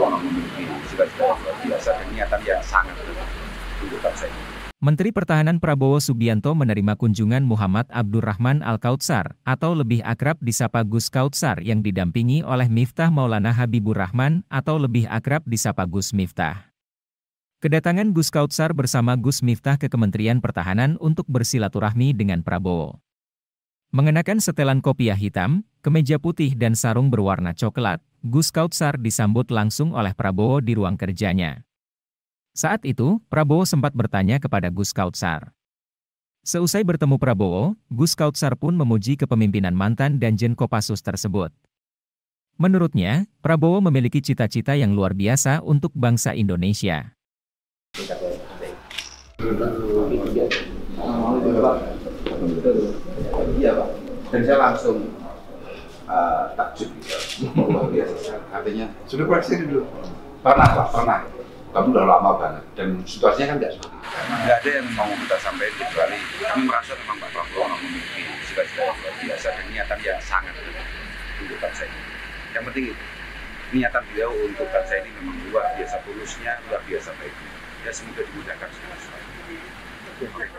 Prabowo memiliki cita-cita luar biasa dan niatan yang sangat berat untuk bangsa ini. Menteri Pertahanan Prabowo Subianto menerima kunjungan Muhammad Abdurrahman Al-Kautsar, atau lebih akrab disapa Gus Kautsar, yang didampingi oleh Miftah Maulana Habiburrahman, atau lebih akrab disapa Gus Miftah. Kedatangan Gus Kautsar bersama Gus Miftah ke Kementerian Pertahanan untuk bersilaturahmi dengan Prabowo. Mengenakan setelan kopiah hitam, kemeja putih dan sarung berwarna coklat, Gus Kautsar disambut langsung oleh Prabowo di ruang kerjanya. Saat itu, Prabowo sempat bertanya kepada Gus Kautsar. Seusai bertemu Prabowo, Gus Kautsar pun memuji kepemimpinan mantan Danjen Kopassus tersebut. Menurutnya, Prabowo memiliki cita-cita yang luar biasa untuk bangsa Indonesia. Iya, Pak. Dan saya langsung takjub. Artinya, sudah praksis dulu? Pernah, Pak, pernah. Kamu udah lama banget, dan situasinya kan tidak seperti itu. Nggak ada yang mau kita sampaikan, kecuali kami merasa memang Pak Prabowo memiliki cita-cita yang luar biasa dan niatan yang sangat besar untuk bangsa ini. Yang penting itu, niatan beliau untuk bangsa ini memang luar biasa tulusnya, luar biasa baiknya. Ya semoga dimudahkan segala-galanya.